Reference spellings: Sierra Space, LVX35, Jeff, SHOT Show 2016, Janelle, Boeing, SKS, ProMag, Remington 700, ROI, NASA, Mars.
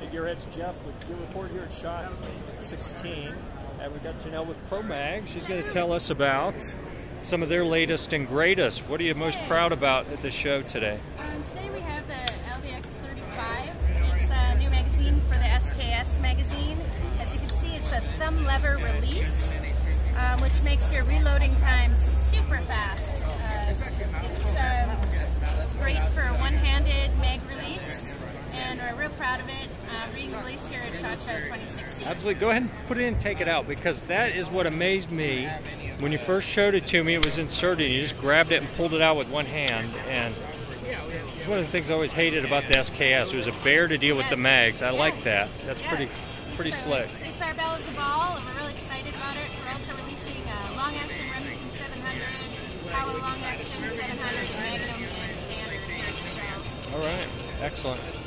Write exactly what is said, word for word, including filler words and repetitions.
to the Gearheads. Jeff with your report here at SHOT sixteen. And we've got Janelle with ProMag. She's going to tell us about some of their latest and greatest. What are you most proud about at the show today? Um, today we have the L V X thirty-five. It's a new magazine for the S K S magazine. As you can see, it's a thumb lever release, um, which makes your reloading time super fast. Uh, it's um, great for a one-handed mag release, and we're real proud of it uh, being released here at SHOT Show twenty sixteen. Absolutely. Go ahead and put it in and take it out, because that is what amazed me. When you first showed it to me, it was inserted. You just grabbed it and pulled it out with one hand. And it's one of the things I always hated about the S K S. It was a bear to deal yes. with the mags. I yeah. like that. That's yeah. pretty pretty so slick. It's, it's our Belle of the Ball, and we're really excited about it. We're also releasing a uh, long-action Remington seven hundred, power long-action seven hundred, and Magnum and standard. All right. Excellent.